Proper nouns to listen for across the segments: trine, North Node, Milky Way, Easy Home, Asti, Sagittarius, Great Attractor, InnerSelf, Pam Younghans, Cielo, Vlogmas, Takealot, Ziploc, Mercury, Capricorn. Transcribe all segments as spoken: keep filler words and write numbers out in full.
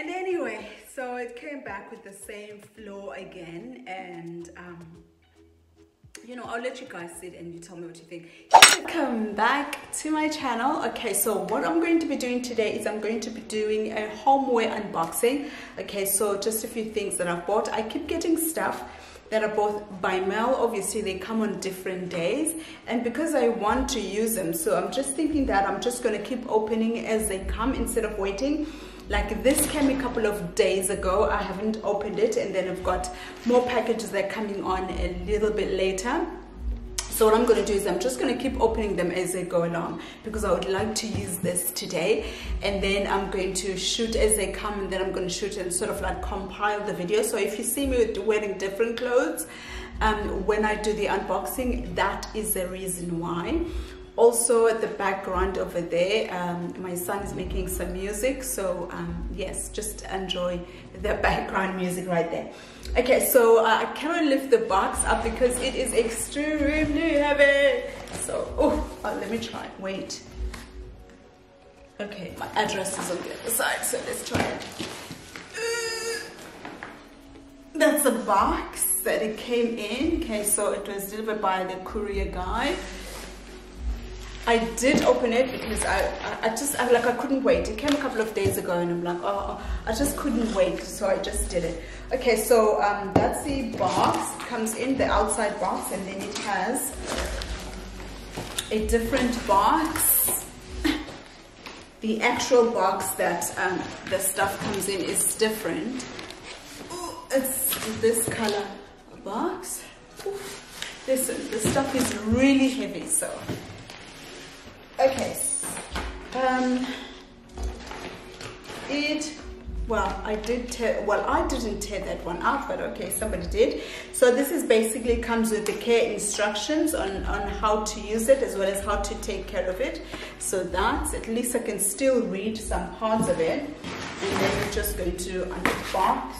And anyway, so it came back with the same floor again, and um, you know, I'll let you guys sit and you tell me what you think. Welcome back to my channel. Okay, so what I'm going to be doing today is I'm going to be doing a homeware unboxing. Okay, so just a few things that I've bought. I keep getting stuff that are bought by mail. Obviously they come on different days, and because I want to use them, so I'm just thinking that I'm just going to keep opening as they come instead of waiting. Like this came a couple of days ago, I haven't opened it, and then I've got more packages that are coming on a little bit later. So what I'm going to do is I'm just going to keep opening them as they go along, because I would like to use this today, and then I'm going to shoot as they come, and then I'm going to shoot and sort of like compile the video. So if you see me wearing different clothes um, when I do the unboxing, that is the reason why. Also, at the background over there, um, my son is making some music, so um, yes, just enjoy the background music right there. Okay, so uh, I cannot lift the box up because it is extremely heavy. So, oh, oh, let me try. Wait. Okay, my address is on the other side, so let's try it. That's the box that it came in. Okay, so it was delivered by the courier guy. I did open it because I, I, I just, I, like I couldn't wait. It came a couple of days ago and I'm like, oh, I just couldn't wait. So I just did it. Okay, so um, that's the box. It comes in the outside box, and then it has a different box. The actual box that um, the stuff comes in is different. Ooh, it's this color box. Ooh, this, this stuff is really heavy, so... Okay, um, it, well, I did tear, well, I didn't tear that one out, but okay, somebody did. So this is basically comes with the care instructions on, on how to use it, as well as how to take care of it. So that's, at least I can still read some parts of it. And then we're just going to unbox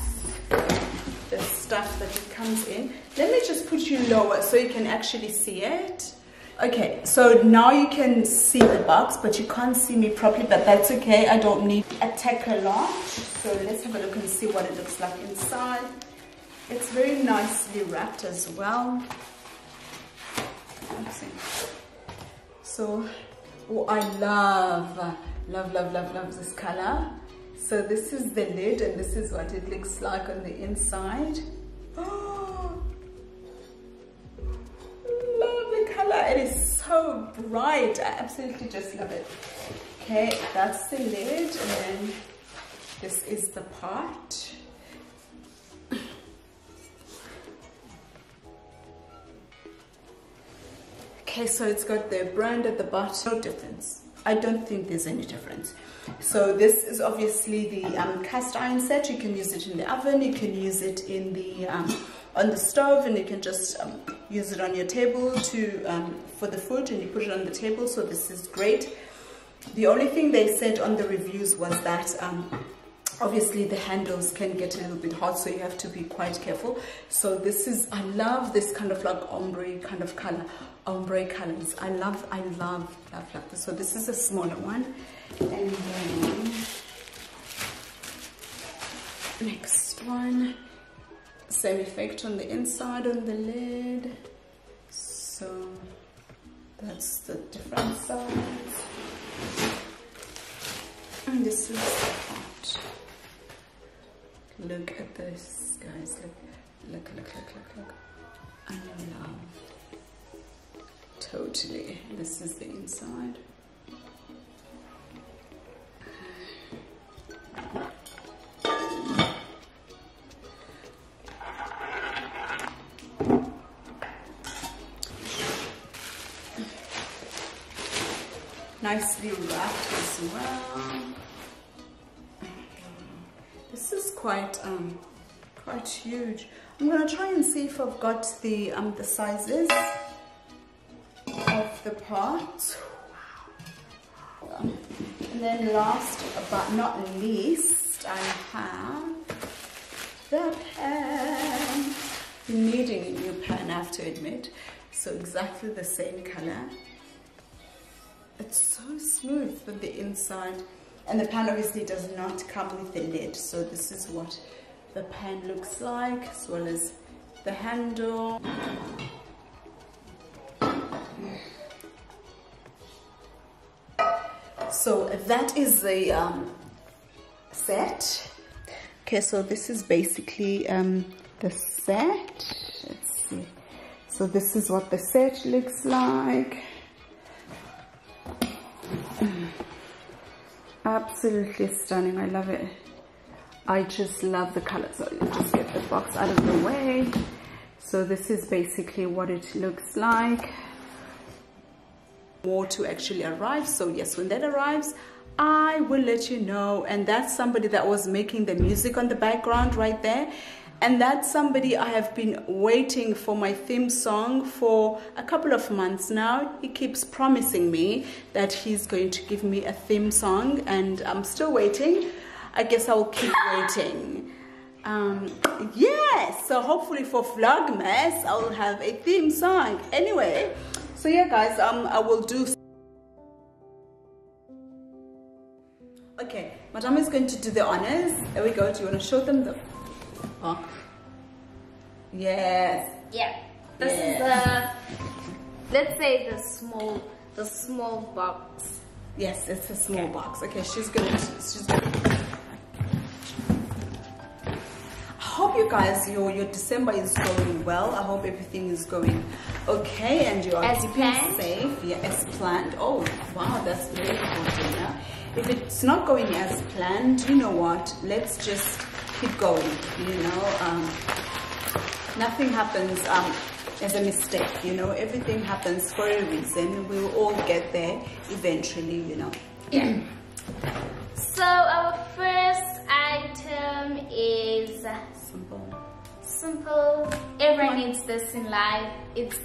the stuff that it comes in. Let me just put you lower so you can actually see it. Okay, so now you can see the box, but you can't see me properly, but that's okay. I don't need a Takealot. So let's have a look and see what it looks like inside. It's very nicely wrapped as well. So, oh, I love, love, love, love, love this color. So this is the lid, and this is what it looks like on the inside. Oh! It is so bright. I absolutely just love it. Okay, that's the lid, and then this is the part. Okay, so it's got the brand at the bottom. No difference. I don't think there's any difference. So this is obviously the um, cast iron set. You can use it in the oven. You can use it in the um, on the stove, and you can just um, use it on your table to um, for the food, and you put it on the table. So this is great. The only thing they said on the reviews was that um, obviously the handles can get a little bit hot, so you have to be quite careful. So this is, I love this kind of like ombre kind of color, ombre colors. I love, I love, love, love this. So this is a smaller one, and then next one. Same effect on the inside, on the lid. So that's the different size, and this is the part. Look at this, guys. Look look look look look, look. I love, totally. This is the inside. Nicely wrapped as well. This is quite um quite huge. I'm gonna try and see if I've got the um the sizes of the parts. And then last but not least, I have the pan. I'm needing a new pan, I have to admit. So exactly the same color. It's so smooth for the inside. And the pan obviously does not come with the lid. So this is what the pan looks like, as well as the handle. So that is the um, set. Okay, so this is basically um, the set. Let's see. So this is what the set looks like. Absolutely stunning. I love it. I just love the color. So you just get the box out of the way. So this is basically what it looks like. More to actually arrive. So yes, when that arrives, I will let you know. And that's somebody that was making the music on the background right there. And that's somebody I have been waiting for my theme song for a couple of months now. He keeps promising me that he's going to give me a theme song, and I'm still waiting. I guess I will keep waiting. Um, yeah, so hopefully for Vlogmas, I will have a theme song. Anyway, so yeah guys, um, I will do... Okay, Madame is going to do the honors. There we go. Do you want to show them the... Huh? Yes. Yeah. This yes. is the, let's say the small, the small box. Yes, it's a small okay. box. Okay, she's gonna, she's gonna. I hope you guys, your your December is going well. I hope everything is going okay, and you are as keeping planned. safe. Yeah, as planned. Oh, wow, that's very important. Yeah? If it's not going as planned, you know what? Let's just keep going, you know. Um, nothing happens um, as a mistake, you know. Everything happens for a reason. We will all get there eventually, you know. Yeah. So our first item is simple. Simple. Everyone needs this in life. It's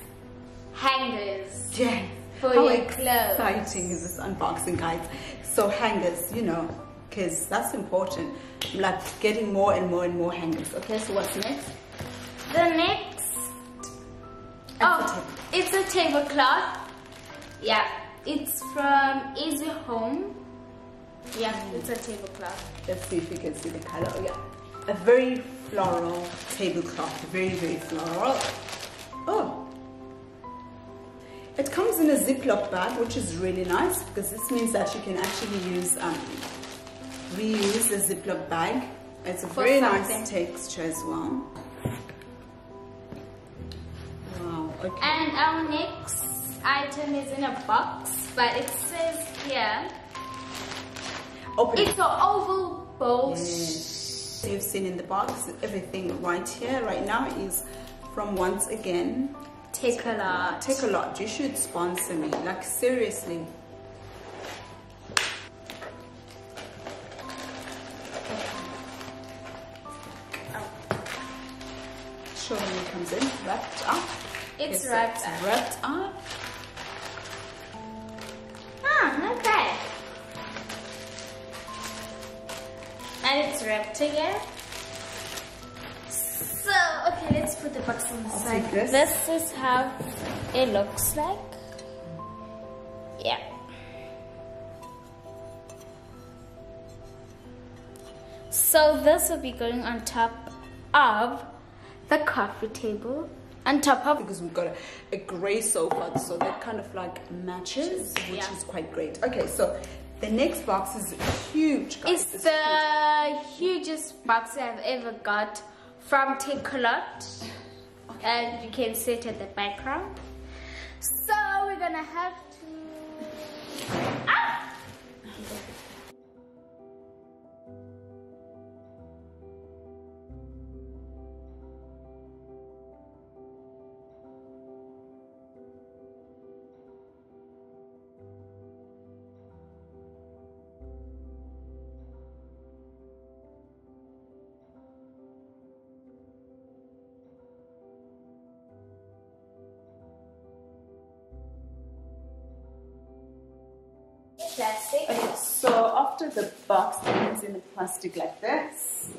hangers. Yes. For How your clothes. How exciting is this unboxing, guys? So hangers, you know. Because that's important. I'm like getting more and more and more hangers. Okay, so what's next? The next, That's oh, a it's a tablecloth. Yeah, it's from Easy Home. Yeah, mm. it's a tablecloth. Let's see if you can see the color. Yeah, a very floral tablecloth. Very, very floral. Oh, it comes in a Ziploc bag, which is really nice because this means that you can actually use. Um, We use a Ziploc bag. It's a For very something. nice texture as well. Wow. Okay. And our next item is in a box, but it says here. Open. It's an oval bowl. Yes. You've seen in the box. Everything right here, right now, is from once again Takealot. Takealot. You should sponsor me. Like seriously. Sure, when it comes in, wrapped up. It's wrapped up. Wrapped up. Ah, okay. And it's wrapped again. So, okay, let's put the box on the side. This. this is how it looks like. Yeah. So this will be going on top of the coffee table, on top of, because we've got a, a grey sofa, so that kind of like matches, which yeah. is quite great. Okay, so the next box is huge, guys. It's, it's the huge. hugest box I've ever got from Takealot, okay. and you can see it at the background. So we're gonna have to. Ah! Plastic. Okay, so after the box comes in the plastic like this.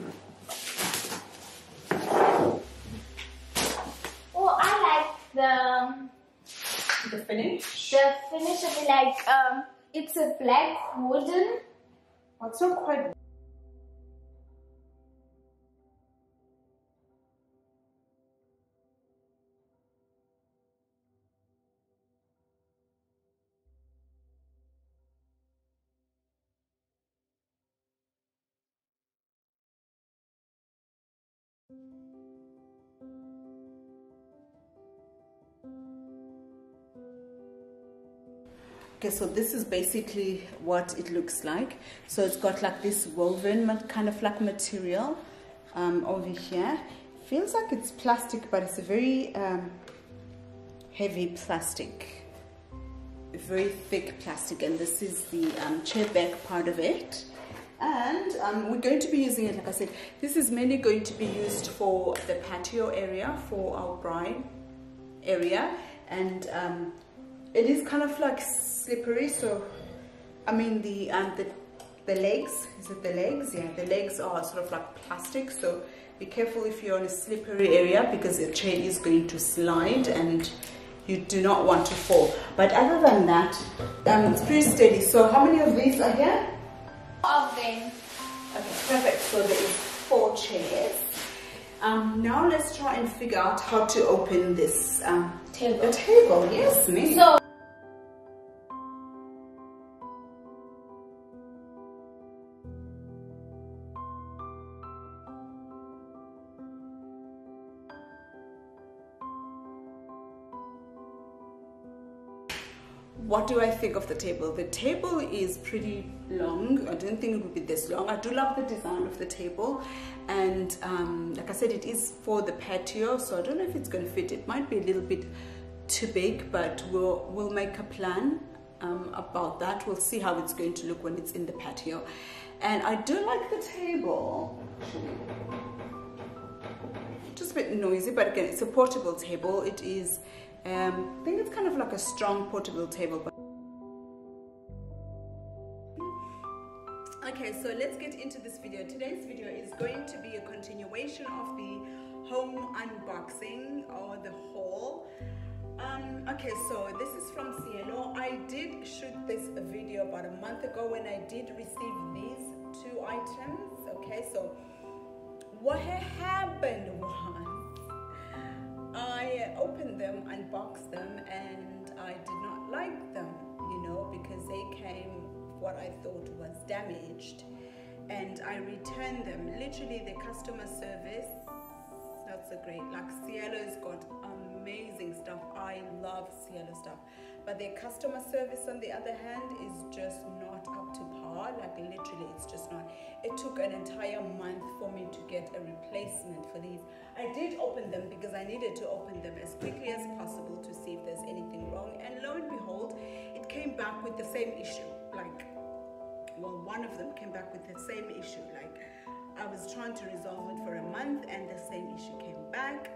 Oh, I like the the finish. The finish of it, like um, it's a black wooden Well, it's not quite. Okay, so this is basically what it looks like. So it's got like this woven kind of like material um, over here. Feels like it's plastic, but it's a very um, heavy plastic, very thick plastic. And this is the um, chair back part of it. And um, we're going to be using it, like I said, this is mainly going to be used for the patio area, for our bride area. And um, it is kind of like slippery, so I mean the um, the the legs, is it the legs? Yeah, the legs are sort of like plastic, so be careful if you're on a slippery area, because your chair is going to slide and you do not want to fall. But other than that, um, it's pretty steady. So how many of these are here? Okay, perfect. So there is four chairs. Um, now let's try and figure out how to open this um, table. The table, yes, me. So what do I think of the table? The table is pretty long. I didn't think it would be this long. I do love the design of the table. And um, like I said, it is for the patio, so I don't know if it's going to fit. It might be a little bit too big, but we'll, we'll make a plan um, about that. We'll see how it's going to look when it's in the patio. And I do like the table. Just a bit noisy, but again, it's a portable table. It is... Um, I think it's kind of like a strong portable table. Okay, so let's get into this video. Today's video is going to be a continuation of the home unboxing or the haul. Um, okay, so this is from Cielo. I did shoot this video about a month ago when I did receive these two items. Okay, so what happened was, I opened them, unboxed them, and I did not like them, you know, because they came, what I thought was damaged, and I returned them. Literally, the customer service, not so great. Like, Cielo's got amazing stuff. I love Cielo stuff, but their customer service, on the other hand, is just not up to par. Like, literally, it's just not. It took an entire month for me to get a replacement for these. I did open them because I needed to open them as quickly as possible to see if there's anything wrong, and lo and behold, it came back with the same issue. Like, well, one of them came back with the same issue. Like, I was trying to resolve it for a month, and the same issue came back.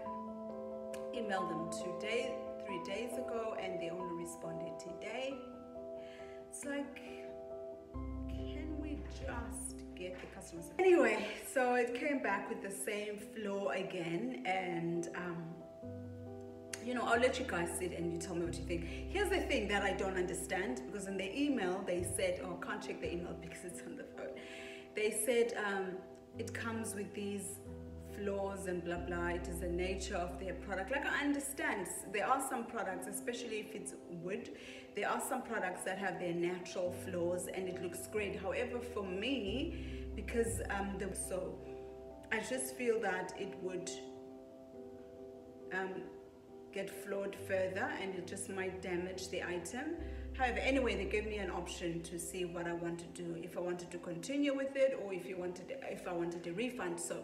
Emailed them two days, three days ago, and they only responded today. It's like, can we just get the customers? Anyway, so it came back with the same flaw again, and um, you know, I'll let you guys sit and you tell me what you think. Here's the thing that I don't understand, because in the email they said, oh, I can't check the email because it's on the phone. They said um, it comes with these flaws and blah blah, it is the nature of their product. Like, I understand there are some products, especially if it's wood, there are some products that have their natural flaws and it looks great. However, for me, because um the, so I just feel that it would um get flawed further and it just might damage the item. However, anyway, they gave me an option to see what I want to do, if I wanted to continue with it or if you wanted if I wanted a refund. So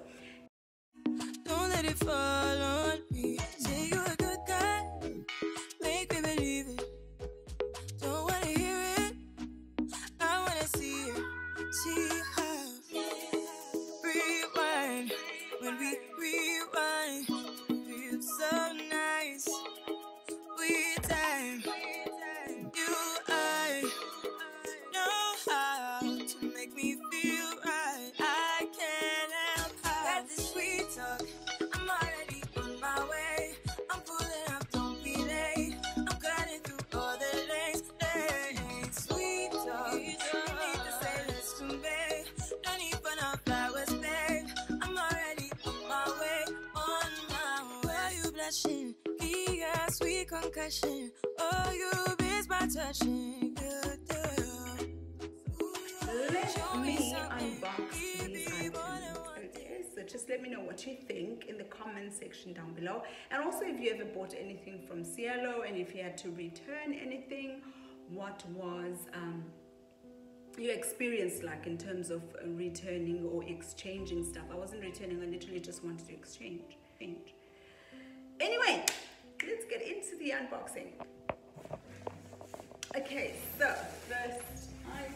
don't let it fall on me. Say you're a good guy, make me believe it. Don't wanna hear it, I wanna see it. See how rewind when we rewind. Feel so nice. We time. You I know how to make me feel right. I can't help how this sweet talk. I'm already on my way. I'm concussion. Oh, you miss my touching. Good girl. Let me unbox these items. And yes, so just let me know what you think in the comment section down below. And also if you ever bought anything from Cielo and if you had to return anything, what was um, your experience like in terms of returning or exchanging stuff. I wasn't returning, I literally just wanted to exchange. Anyway, let's get into the unboxing. Okay, so first item,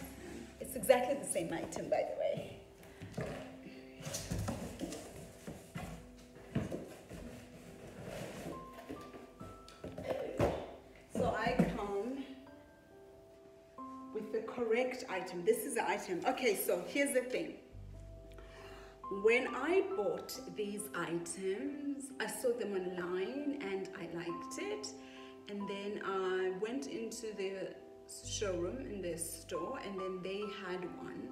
it's exactly the same item by the way. Correct item. This is the item. Okay, so here's the thing. When I bought these items, I saw them online and I liked it. And then I went into the showroom in their store, and then they had one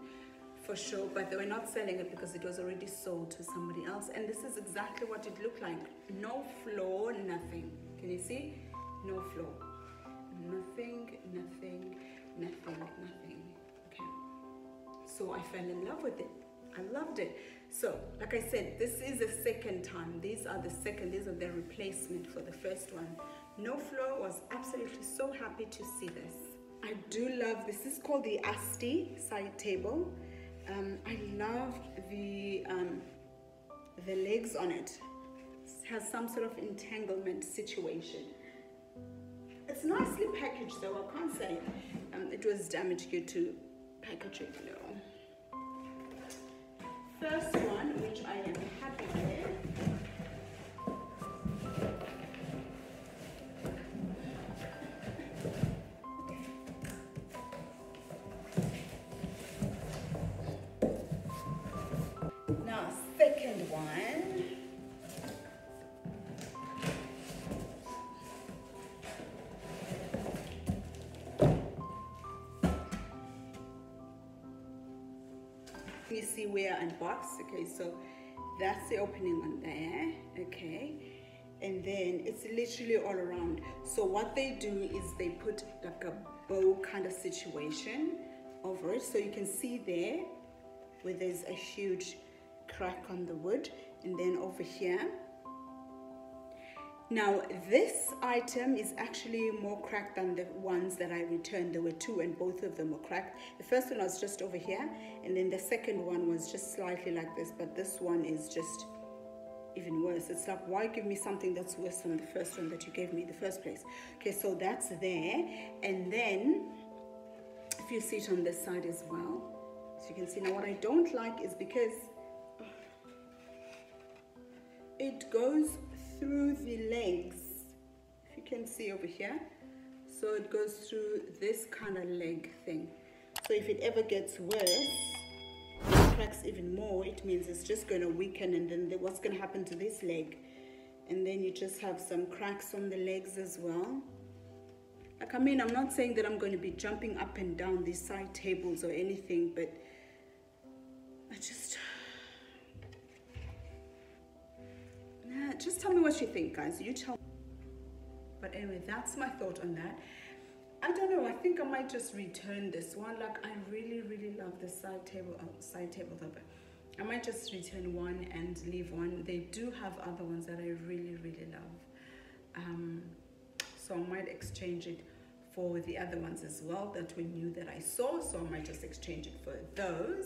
for show, but they were not selling it because it was already sold to somebody else. And this is exactly what it looked like. No floor, nothing. Can you see? No floor. Nothing, nothing. Nothing, nothing, okay. So I fell in love with it. I loved it. So, like I said, this is the second time. These are the second, these are the replacement for the first one. No floor, was absolutely so happy to see this. I do love, this is called the Asti side table. Um, I love the, um, the legs on it. It has some sort of entanglement situation. It's nicely packaged though, I can't say. Um, it was damaged due to packaging though. First one, which I am happy with. Now, second one. You see where I unboxed. Okay, so that's the opening on there. Okay, and then it's literally all around. So what they do is they put like a bow kind of situation over it, so you can see there where there's a huge crack on the wood, and then over here. Now this item is actually more cracked than the ones that I returned. There were two and both of them were cracked. The first one was just over here, and then the second one was just slightly like this, but this one is just even worse. It's like, why give me something that's worse than the first one that you gave me in the first place? Okay, so that's there. And then if you see it on this side as well, so you can see. Now what I don't like is because it goes through the legs, if you can see over here, so it goes through this kind of leg thing. So if it ever gets worse, it cracks even more. It means it's just going to weaken, and then what's going to happen to this leg? And then you just have some cracks on the legs as well. Like, I mean, I'm not saying that I'm going to be jumping up and down these side tables or anything, but I just Uh, just tell me what you think, guys. You tell me. But anyway, that's my thought on that. I don't know. I think I might just return this one. Like, I really, really love the side table. Oh, side table though, but I might just return one and leave one. They do have other ones that I really, really love. Um, so I might exchange it for the other ones as well that we knew that I saw. So I might just exchange it for those.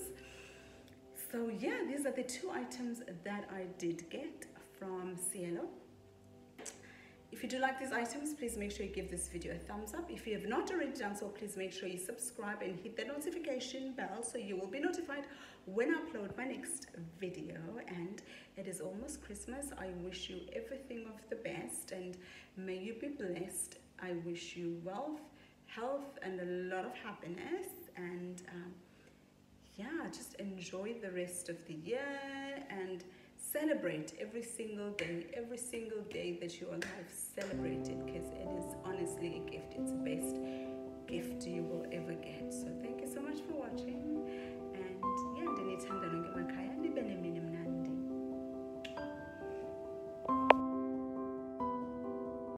So yeah, these are the two items that I did get from Cielo. If you do like these items, please make sure you give this video a thumbs up. If you have not already done so, please make sure you subscribe and hit the notification bell so you will be notified when I upload my next video. And it is almost Christmas. I wish you everything of the best, and may you be blessed. I wish you wealth, health, and a lot of happiness. And um, yeah, just enjoy the rest of the year and celebrate every single day, every single day that you are alive. Celebrate it, because it is honestly a gift. It's the best gift you will ever get. So thank you so much for watching, and yeah,